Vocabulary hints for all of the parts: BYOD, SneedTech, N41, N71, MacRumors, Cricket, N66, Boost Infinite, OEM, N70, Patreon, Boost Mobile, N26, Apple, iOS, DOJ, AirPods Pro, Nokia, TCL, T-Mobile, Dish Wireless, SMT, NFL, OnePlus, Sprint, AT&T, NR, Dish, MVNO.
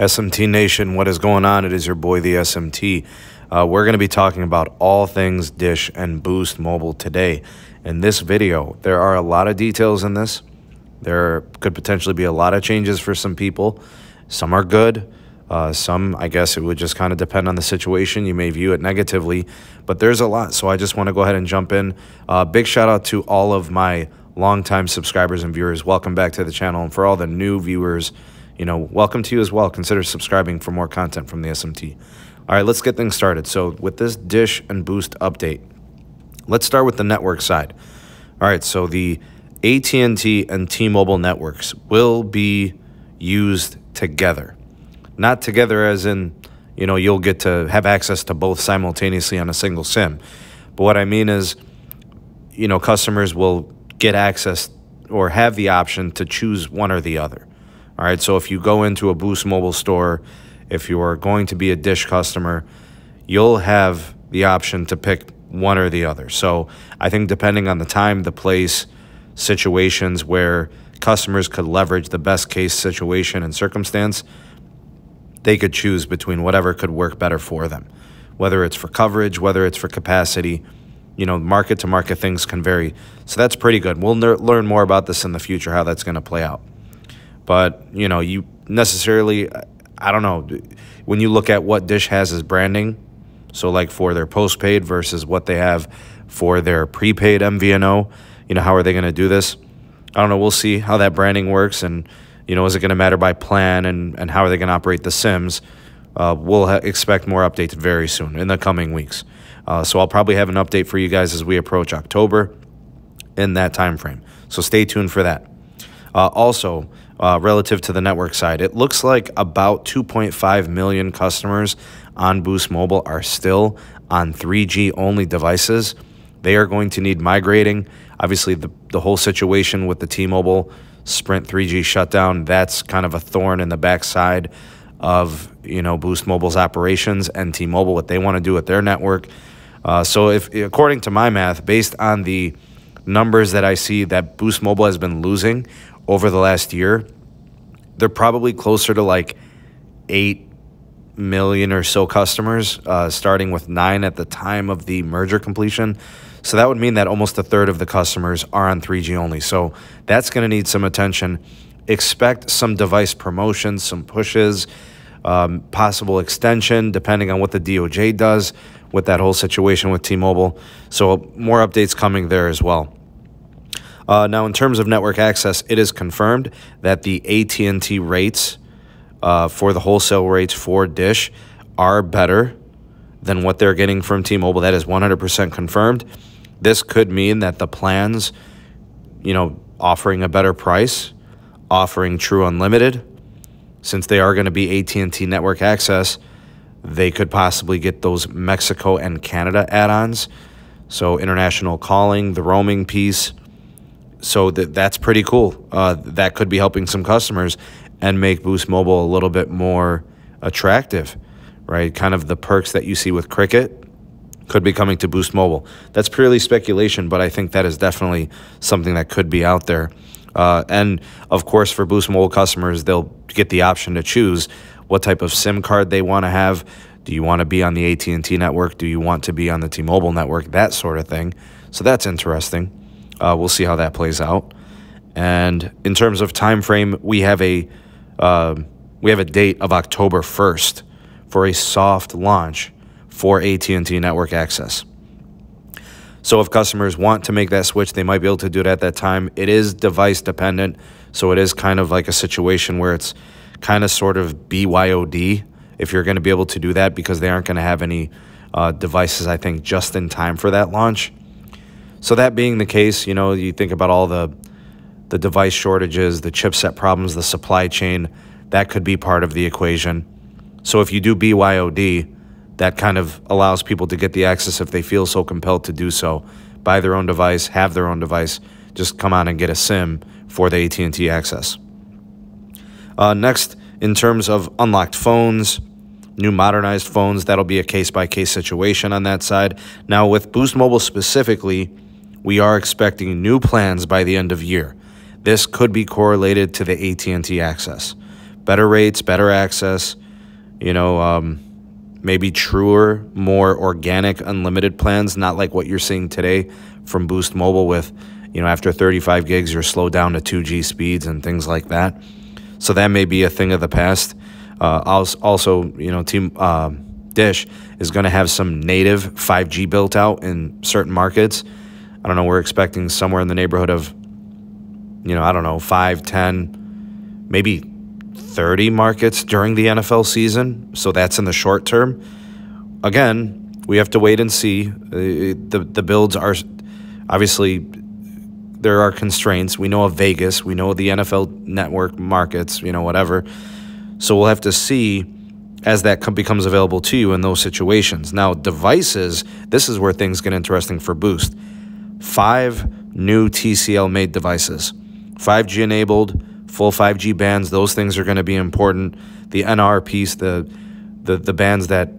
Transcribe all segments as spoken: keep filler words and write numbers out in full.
S M T Nation, what is going on? It is your boy, the S M T. Uh, we're going to be talking about all things Dish and Boost Mobile today. In this video, there are a lot of details in this. There could potentially be a lot of changes for some people. Some are good. Uh, some, I guess it would just kind of depend on the situation. You may view it negatively, but there's a lot. So I just want to go ahead and jump in. Uh, big shout out to all of my longtime subscribers and viewers. Welcome back to the channel. And for all the new viewers, you know, welcome to you as well. Consider subscribing for more content from the S M T. All right, let's get things started. So with this Dish and Boost update, let's start with the network side. All right, so the A T and T and T-Mobile networks will be used together. Not together as in, you know, you'll get to have access to both simultaneously on a single SIM. But what I mean is, you know, customers will get access or have the option to choose one or the other. All right, so if you go into a Boost Mobile store, if you are going to be a Dish customer, you'll have the option to pick one or the other. So I think depending on the time, the place, situations where customers could leverage the best case situation and circumstance, they could choose between whatever could work better for them, whether it's for coverage, whether it's for capacity. You know, market to market things can vary. So that's pretty good. We'll learn more about this in the future, how that's going to play out. But, you know, you necessarily, I don't know, when you look at what Dish has as branding, so like for their postpaid versus what they have for their prepaid M V N O, you know, how are they going to do this? I don't know. We'll see how that branding works. And, you know, is it going to matter by plan and, and how are they going to operate the SIMs? Uh, we'll ha expect more updates very soon in the coming weeks. Uh, so I'll probably have an update for you guys as we approach October in that time frame. So stay tuned for that. Uh, also, Uh, relative to the network side, it looks like about two point five million customers on Boost Mobile are still on three G only devices. They are going to need migrating. Obviously, the, the whole situation with the T-Mobile Sprint three G shutdown, that's kind of a thorn in the backside of, you know, Boost Mobile's operations and T-Mobile, what they want to do with their network. Uh, so if, according to my math, based on the numbers that I see that Boost Mobile has been losing over the last year, they're probably closer to like eight million or so customers, uh, starting with nine at the time of the merger completion. So that would mean that almost a third of the customers are on three G only. So that's going to need some attention. Expect some device promotions, some pushes, um, possible extension, depending on what the D O J does with that whole situation with T-Mobile. So more updates coming there as well. Uh, now, in terms of network access, it is confirmed that the A T and T rates uh, for the wholesale rates for Dish are better than what they're getting from T-Mobile. That is one hundred percent confirmed. This could mean that the plans, you know, offering a better price, offering true unlimited, since they are going to be A T and T network access, they could possibly get those Mexico and Canada add-ons. So international calling, the roaming piece. So that that's pretty cool. Uh, that could be helping some customers and make Boost Mobile a little bit more attractive, right? Kind of the perks that you see with Cricket could be coming to Boost Mobile. That's purely speculation, but I think that is definitely something that could be out there. Uh, and, of course, for Boost Mobile customers, they'll get the option to choose what type of SIM card they want to have. Do you want to be on the A T and T network? Do you want to be on the T-Mobile network? That sort of thing. So that's interesting. Uh, we'll see how that plays out. And in terms of time frame, we have a uh, we have a date of October first for a soft launch for A T and T network access. So if customers want to make that switch, they might be able to do it at that time. It is device dependent, so it is kind of like a situation where it's kind of sort of B Y O D if you're going to be able to do that, because they aren't going to have any uh, devices, I think, just in time for that launch. So that being the case, you know, you think about all the the device shortages, the chipset problems, the supply chain, that could be part of the equation. So if you do B Y O D, that kind of allows people to get the access if they feel so compelled to do so, buy their own device, have their own device, just come on and get a SIM for the A T and T access. Uh, next, in terms of unlocked phones, new modernized phones, that'll be a case-by-case situation on that side. Now, with Boost Mobile specifically, we are expecting new plans by the end of year. This could be correlated to the A T and T access. better rates, better access, you know, um, maybe truer, more organic, unlimited plans, not like what you're seeing today from Boost Mobile with, you know, after thirty-five gigs, you're slowed down to two G speeds and things like that. So that may be a thing of the past. Uh, also, you know, team uh, Dish is going to have some native five G built out in certain markets. I don't know, we're expecting somewhere in the neighborhood of, you know, I don't know, five, ten, maybe thirty markets during the N F L season. So that's in the short term. Again, we have to wait and see. Uh, the, the builds are, obviously, there are constraints. We know of Vegas. We know of the N F L network markets, you know, whatever. So we'll have to see as that becomes available to you in those situations. Now, devices, this is where things get interesting for Boost. Five new T C L-made devices, five G enabled, full five G bands. Those things are going to be important. The N R piece, the, the, the bands that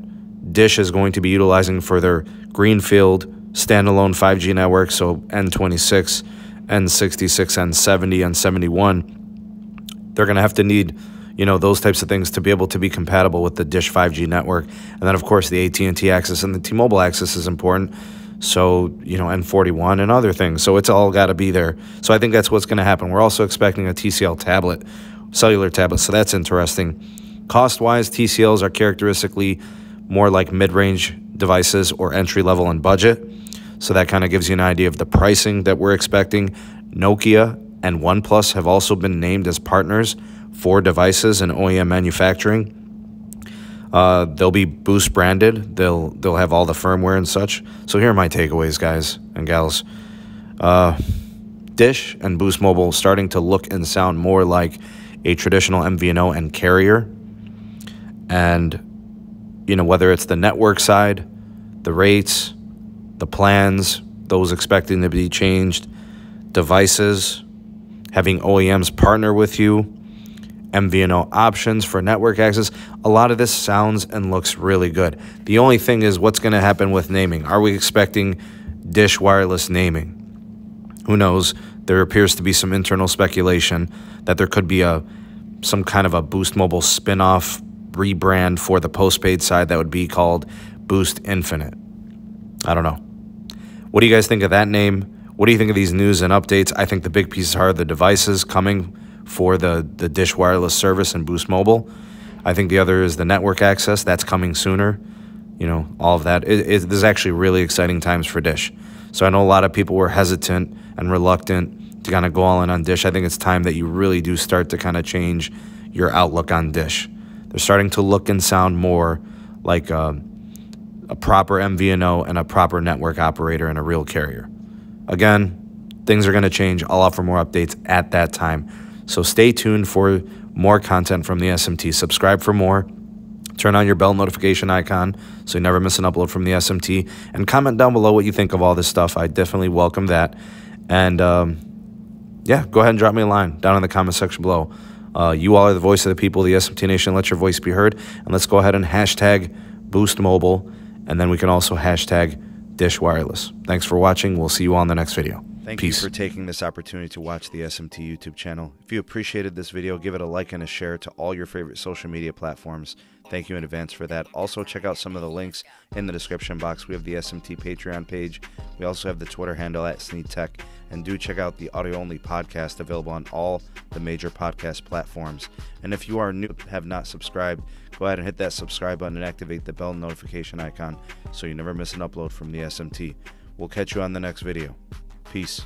Dish is going to be utilizing for their greenfield standalone five G network, so N twenty-six, N sixty-six, N seventy, N seventy-one, they're going to have to need, you know, those types of things to be able to be compatible with the Dish five G network. And then, of course, the A T and T access and the T-Mobile access is important. So, you know, N forty-one and other things. So it's all got to be there. So I think that's what's going to happen. We're also expecting a T C L tablet, cellular tablet. So that's interesting. Cost-wise, T C Ls are characteristically more like mid-range devices or entry-level and budget. So that kind of gives you an idea of the pricing that we're expecting. Nokia and OnePlus have also been named as partners for devices and O E M manufacturing. Uh, they'll be Boost branded. They'll they'll have all the firmware and such. So here are my takeaways, guys and gals. Uh, Dish and Boost Mobile starting to look and sound more like a traditional M V N O and carrier. And, you know, whether it's the network side, the rates, the plans, those expecting to be changed, devices, having O E Ms partner with you, M V N O options for network access. A lot of this sounds and looks really good. The only thing is what's going to happen with naming. Are we expecting Dish Wireless naming? Who knows? There appears to be some internal speculation that there could be a some kind of a Boost Mobile spin-off rebrand for the postpaid side that would be called Boost Infinite. I don't know. What do you guys think of that name? What do you think of these news and updates? I think the big pieces are the devices coming for the, the Dish Wireless service and Boost Mobile. I think the other is the network access. That's coming sooner. You know, all of that. It, it, this is actually really exciting times for Dish. So I know a lot of people were hesitant and reluctant to kind of go all in on Dish. I think it's time that you really do start to kind of change your outlook on Dish. They're starting to look and sound more like a, a proper M V N O and a proper network operator and a real carrier. Again, things are going to change. I'll offer more updates at that time. So stay tuned for more content from the S M T. Subscribe for more. Turn on your bell notification icon so you never miss an upload from the S M T. And comment down below what you think of all this stuff. I definitely welcome that. And, um, yeah, go ahead and drop me a line down in the comment section below. Uh, you all are the voice of the people, the S M T Nation. Let your voice be heard. And let's go ahead and hashtag Boost Mobile. And then we can also hashtag Dish Wireless. Thanks for watching. We'll see you all in the next video. Thank you for taking this opportunity to watch the S M T YouTube channel. If you appreciated this video, give it a like and a share to all your favorite social media platforms. Thank you in advance for that. Also, check out some of the links in the description box. We have the S M T Patreon page. We also have the Twitter handle at SneedTech. And do check out the audio-only podcast available on all the major podcast platforms. And if you are new and have not subscribed, go ahead and hit that subscribe button and activate the bell notification icon so you never miss an upload from the S M T. We'll catch you on the next video. Peace.